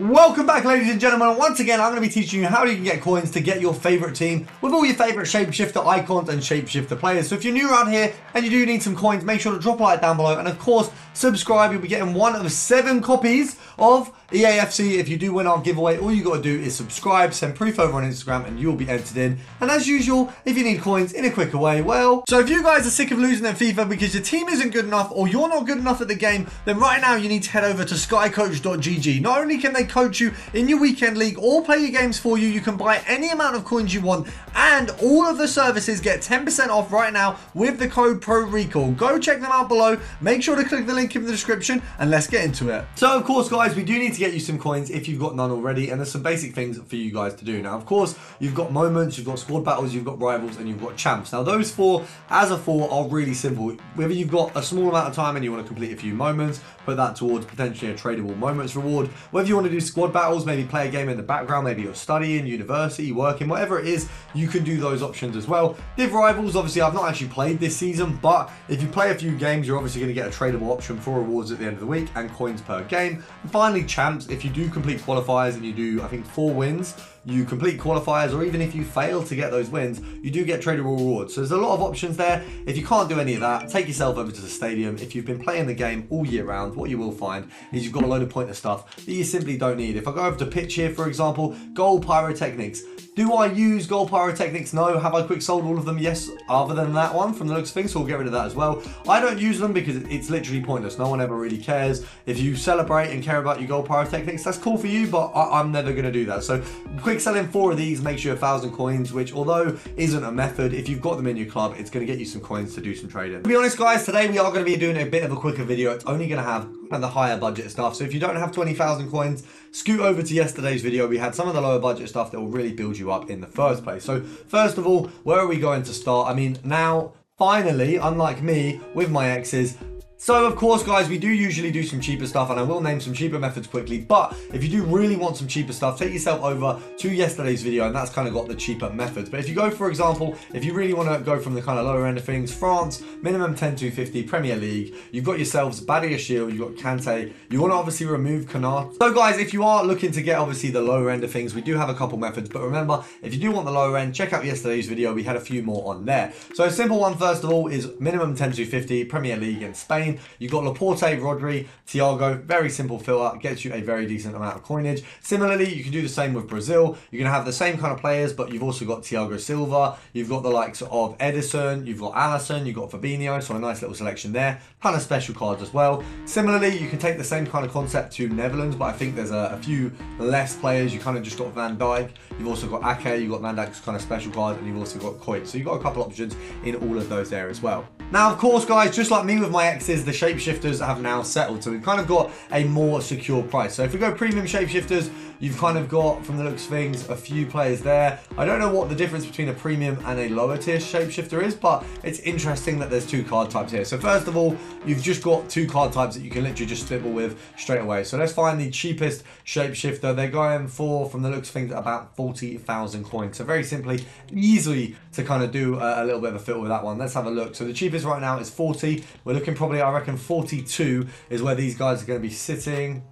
Welcome back, ladies and gentlemen. Once again, I'm going to be teaching you how you can get coins to get your favorite team with all your favorite shapeshifter icons and shapeshifter players. So if you're new around here and you do need some coins, make sure to drop a like down below, and of course subscribe. You'll be getting one of 7 copies of EAFC. If you do win our giveaway, all you got to do is subscribe, send proof over on Instagram, and you'll be entered in. And as usual, if you need coins in a quicker way, well, so if you guys are sick of losing at FIFA because your team isn't good enough or you're not good enough at the game, then right now you need to head over to skycoach.gg. not only can they coach you in your weekend league or play your games for you, you can buy any amount of coins you want, and all of the services get 10% off right now with the code ProRecoil. Go check them out below, make sure to click the link in the description, and let's get into it. So of course guys, we do need to get you some coins if you've got none already, and there's some basic things for you guys to do. Now of course, you've got moments, you've got squad battles, you've got rivals, and you've got champs. Now those 4 as a 4 are really simple. Whether you've got a small amount of time and you want to complete a few moments, put that towards potentially a tradable moments reward. Whether you want to do squad battles, maybe play a game in the background, maybe you're studying, university, working, whatever it is, you can do those options as well. Div rivals, obviously I've not actually played this season, but if you play a few games, you're obviously going to get a tradable option for rewards at the end of the week and coins per game. And finally champs, if you do complete qualifiers and you do, I think 4 wins, you complete qualifiers, or even if you fail to get those wins, you do get tradable rewards. So there's a lot of options there. If you can't do any of that, take yourself over to the stadium. If you've been playing the game all year round, what you will find is you've got a load of pointless stuff that you simply don't need. If I go over to pitch here, for example, goal pyrotechnics. Do I use goal pyrotechnics? No. Have I quick sold all of them? Yes, other than that one from the looks of things, so we'll get rid of that as well. I don't use them because it's literally pointless. No one ever really cares. If you celebrate and care about your goal pyrotechnics, that's cool for you, but I'm never going to do that. So quick selling 4 of these makes you 1,000 coins, which although isn't a method, if you've got them in your club, it's going to get you some coins to do some trading. To be honest guys, today we are going to be doing a bit of a quicker video. It's only going to have the higher budget stuff. So if you don't have 20,000 coins, scoot over to yesterday's video. We had some of the lower budget stuff that will really build you up in the first place. So first of all, where are we going to start? I mean, now, finally, unlike me with my exes. So of course guys, we do usually do some cheaper stuff, and I will name some cheaper methods quickly, but if you do really want some cheaper stuff, take yourself over to yesterday's video, and that's kind of got the cheaper methods. But if you go, for example, if you really want to go from the kind of lower end of things, France, minimum 10,250, Premier League, you've got yourselves Bailly, you've got Kante, you want to obviously remove Canard. So guys, if you are looking to get obviously the lower end of things, we do have a couple methods, but remember, if you do want the lower end, check out yesterday's video, we had a few more on there. So a simple one first of all is minimum 10,250, Premier League in Spain. You've got Laporte, Rodri, Thiago, very simple filler, gets you a very decent amount of coinage. Similarly, you can do the same with Brazil. You're going to have the same kind of players, but you've also got Thiago Silva, you've got the likes of Edison, you've got Alisson, you've got Fabinho, so a nice little selection there. Ton of special cards as well. Similarly, you can take the same kind of concept to Netherlands, but I think there's a few less players. You kind of just got Van Dijk, you've also got Ake, you've got Van Dijk's kind of special card, and you've also got Coit. So you've got a couple options in all of those there as well. Now, of course, guys, just like me with my exes, the shapeshifters have now settled, so we've kind of got a more secure price. So if we go premium shapeshifters, you've kind of got, from the looks of things, a few players there. I don't know what the difference between a premium and a lower tier shapeshifter is, but it's interesting that there's 2 card types here. So first of all, you've just got 2 card types that you can literally just spitball with straight away. So let's find the cheapest shapeshifter. They're going for, from the looks of things, about 40,000 coins. So very simply, easily to kind of do a little bit of a fiddle with that one. Let's have a look. So the cheapest right now is 40. We're looking probably, I reckon 42 is where these guys are going to be sitting.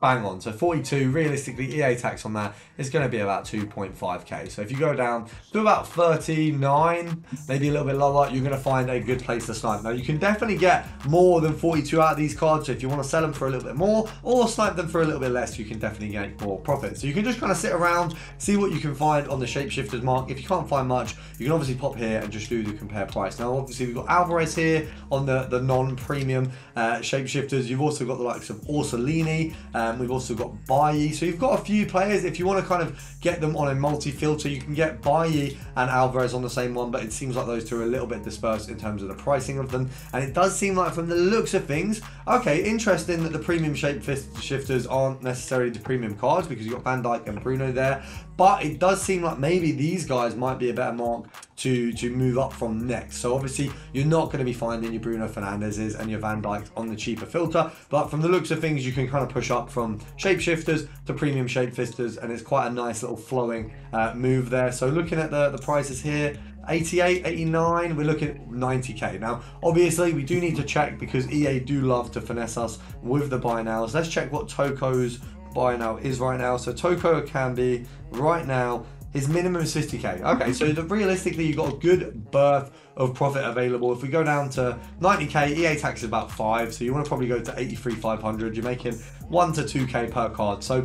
Bang on. So 42, realistically, EA tax on that is going to be about 2.5k. So if you go down to about 39, maybe a little bit lower, you're going to find a good place to snipe. Now, you can definitely get more than 42 out of these cards. So if you want to sell them for a little bit more or snipe them for a little bit less, you can definitely get more profit. So you can just kind of sit around, see what you can find on the shapeshifters mark. If you can't find much, you can obviously pop here and just do the compare price. Now, obviously, we've got Alvarez here on the non-premium shapeshifters. You've also got the likes of Orsolini. We've also got Bailly, so you've got a few players. If you want to kind of get them on a multi-filter, you can get Bailly and Alvarez on the same one, but it seems like those 2 are a little bit dispersed in terms of the pricing of them. And it does seem like, from the looks of things, okay, interesting that the premium shapeshifters aren't necessarily the premium cards, because you've got Van Dijk and Bruno there. But it does seem like maybe these guys might be a better mark to move up from next. So obviously you're not going to be finding your Bruno Fernandeses and your Van Dijk's on the cheaper filter, but from the looks of things, you can kind of push up from shapeshifters to premium shapeshifters, and it's quite a nice little flowing move there. So looking at the prices here, 88, 89, we're looking at 90k. Now, obviously, we do need to check, because EA do love to finesse us with the buy nows. Let's check what Toco's by now is right now. So Tokocambi right now, his minimum is 50k. Okay, so realistically, you've got a good berth of profit available. If we go down to 90k, EA tax is about 5, so you want to probably go to 83,500. You're making 1 to 2k per card. So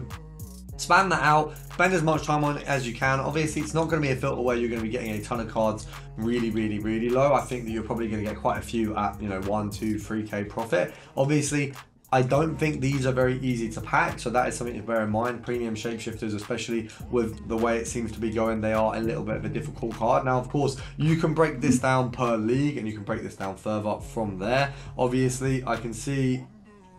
spam that out, spend as much time on it as you can. Obviously, it's not going to be a filter where you're going to be getting a ton of cards really, really, really low. I think that you're probably going to get quite a few at, you know, 1, 2, 3k profit. Obviously, I don't think these are very easy to pack, so that is something to bear in mind. Premium shapeshifters, especially with the way it seems to be going, they are a little bit of a difficult card. Now, of course, you can break this down per league, and you can break this down further up from there. Obviously, I can see,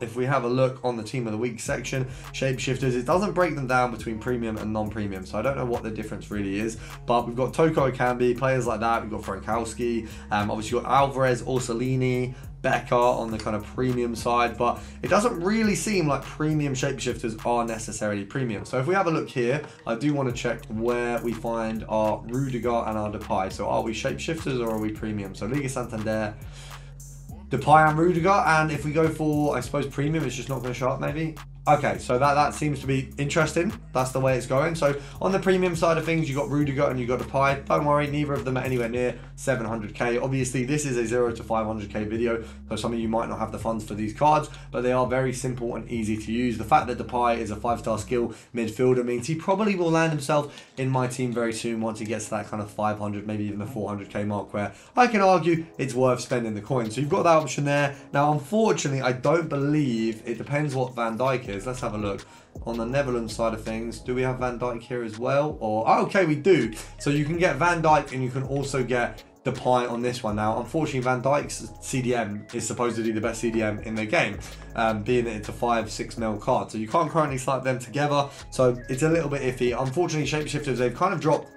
if we have a look on the team of the week section, shapeshifters, it doesn't break them down between premium and non-premium, so I don't know what the difference really is, but we've got Tokocambi, players like that, we've got Frankowski, obviously you've got Alvarez, Orsolini, Becker on the kind of premium side, but it doesn't really seem like premium shapeshifters are necessarily premium. So if we have a look here, I do want to check where we find our Rudiger and our Depay. So are we shapeshifters or are we premium? So Liga Santander, Depay and Rudiger, and if we go for, I suppose, premium, it's just not going to show up maybe. Okay, so that seems to be interesting. That's the way it's going. So on the premium side of things, you've got Rudiger and you've got Depay. Don't worry, neither of them are anywhere near 700k. Obviously, this is a 0 to 500k video, so some of you might not have the funds for these cards, but they are very simple and easy to use. The fact that Depay is a 5-star skill midfielder means he probably will land himself in my team very soon once he gets to that kind of 500, maybe even the 400k mark, where I can argue it's worth spending the coin. So you've got that option there. Now, unfortunately, I don't believe, it depends what Van Dijk is. Let's have a look on the Netherlands side of things. Do we have Van Dijk here as well? Or oh, okay, we do. So you can get Van Dijk and you can also get Depay on this one. Now, unfortunately, Van Dijk's CDM is supposedly the best CDM in the game, being that it's a 5-6 mil card. So you can't currently slap them together. So it's a little bit iffy. Unfortunately, shapeshifters, they've kind of dropped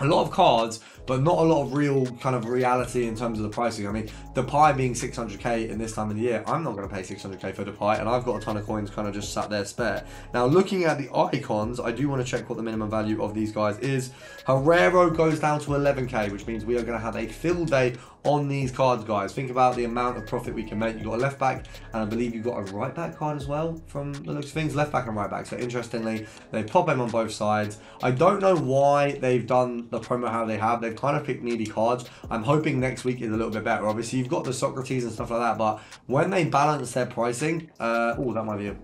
a lot of cards, but not a lot of real kind of reality in terms of the pricing. I mean, Depay being 600k in this time of the year, I'm not going to pay 600k for Depay, and I've got a ton of coins kind of just sat there spare. Now, looking at the icons, I do want to check what the minimum value of these guys is. Herrera goes down to 11k, which means we are going to have a fill day on these cards, guys. Think about the amount of profit we can make. You've got a left back, and I believe you've got a right back card as well, from the looks of things. Left back and right back. So interestingly, they pop them on both sides. I don't know why they've done the promo how they have. They've kind of picked needy cards. I'm hoping next week is a little bit better. Obviously, you've got the Socrates and stuff like that, but when they balance their pricing, oh, that might be a,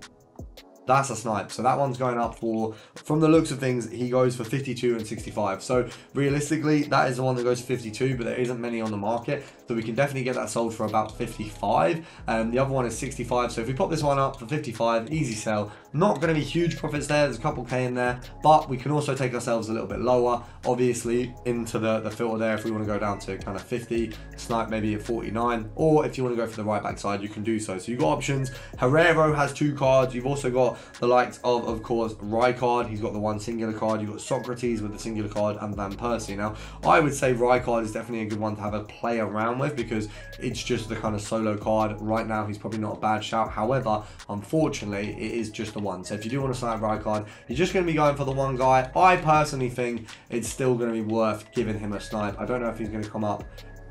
that's a snipe. So that one's going up for, from the looks of things, he goes for 52 and 65. So realistically, that is the one that goes for 52, but there isn't many on the market. So we can definitely get that sold for about 55. The other one is 65. So if we pop this one up for 55, easy sell. Not going to be huge profits there. There's a couple K in there, but we can also take ourselves a little bit lower, obviously, into the filter there. If we want to go down to kind of 50, snipe maybe at 49, or if you want to go for the right back side, you can do so. So you've got options. Herrero has 2 cards. You've also got the likes of course, Rijkaard. He's got the one singular card. You've got Socrates with the singular card and Van Persie. Now, I would say Rijkaard is definitely a good one to have a play around with because it's just the kind of solo card. Right now, he's probably not a bad shout. However, unfortunately, it is just the one. So if you do want to sign Rijkaard, you're just going to be going for the one guy. I personally think it's still going to be worth giving him a snipe. I don't know if he's going to come up.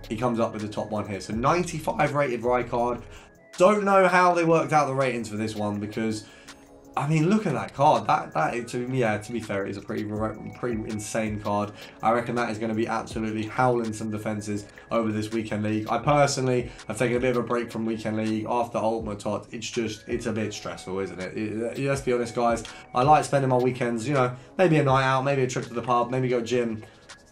He comes up with the top one here. So 95 rated Rijkaard. Don't know how they worked out the ratings for this one because, I mean, look at that card. To be fair, it is a pretty insane card. I reckon that is going to be absolutely howling some defenses over this weekend league. I personally have taken a bit of a break from weekend league after Ultimate Tot. It's a bit stressful, isn't it? Let's be honest, guys. I like spending my weekends, you know, maybe a night out, maybe a trip to the pub, maybe go gym.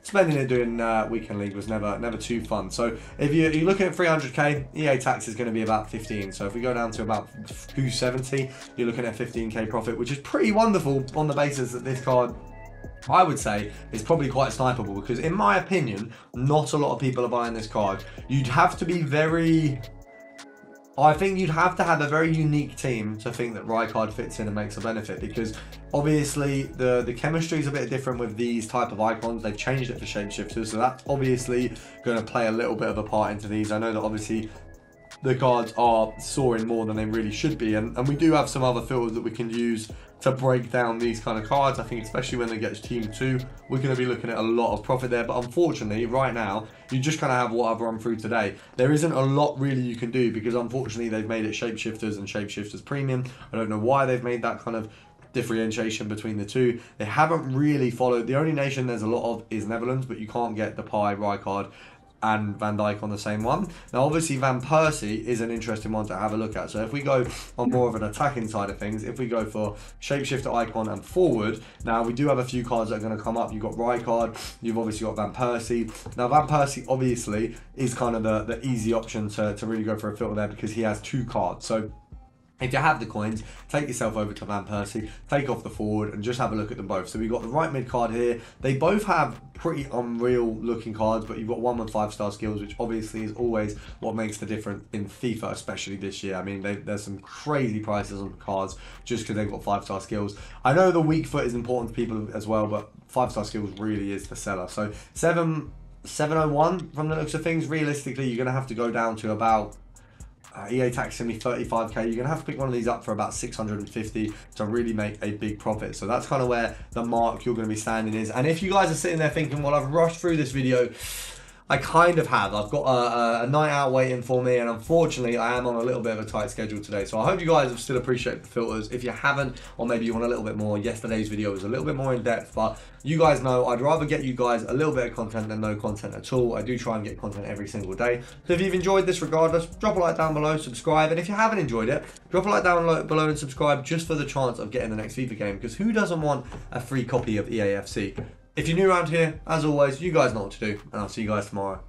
Spending it doing weekend league was never too fun. So if you're looking at 300k, EA tax is going to be about 15. So if we go down to about 270, you're looking at 15k profit, which is pretty wonderful on the basis that this card, I would say, it's probably quite snipeable because, in my opinion, not a lot of people are buying this card. You'd have to be very, I think you'd have to have a very unique team to think that Rijkaard fits in and makes a benefit because obviously the chemistry is a bit different with these type of icons. They've changed it for shapeshifters, so that's obviously going to play a little bit of a part into these. I know that obviously the cards are soaring more than they really should be, and we do have some other filters that we can use to break down these kind of cards. I think especially when they get to team 2, we're going to be looking at a lot of profit there. But unfortunately, right now, you just kind of have what I've run through today. There isn't a lot really you can do because unfortunately they've made it shapeshifters and shapeshifters premium. I don't know why they've made that kind of differentiation between the two. They haven't really followed. The only nation there's a lot of is Netherlands, but you can't get Depay, Rijkaard and Van Dijk on the same one. Now obviously Van Persie is an interesting one to have a look at. So if we go on more of an attacking side of things, if we go for shapeshifter, icon and forward, now we do have a few cards that are going to come up. You've got Rijkaard, you've obviously got Van Persie. Now Van Persie obviously is kind of the easy option to really go for a filter there, because he has two cards. So if you have the coins, take yourself over to Van Persie, take off the forward and just have a look at them both. So we've got the right mid card here. They both have pretty unreal looking cards, but you've got one with 5-star skills, which obviously is always what makes the difference in FIFA, especially this year. I mean, there's some crazy prices on cards just because they've got 5-star skills. I know the weak foot is important to people as well, but 5-star skills really is the seller. So 701 from the looks of things, realistically, you're going to have to go down to about EA taxing me 35k. You're gonna have to pick one of these up for about 650 to really make a big profit. So that's kind of where the mark you're gonna be standing is. And if you guys are sitting there thinking, well, I've rushed through this video, I kind of have. I've got a night out waiting for me, and unfortunately I am on a little bit of a tight schedule today. So I hope you guys have still appreciated the filters. If you haven't, or maybe you want a little bit more, yesterday's video was a little bit more in depth, but you guys know I'd rather get you guys a little bit of content than no content at all. I do try and get content every single day. So if you've enjoyed this regardless, drop a like down below, subscribe. And if you haven't enjoyed it, drop a like down below and subscribe just for the chance of getting the next FIFA game, because who doesn't want a free copy of EAFC? If you're new around here, as always, you guys know what to do, and I'll see you guys tomorrow.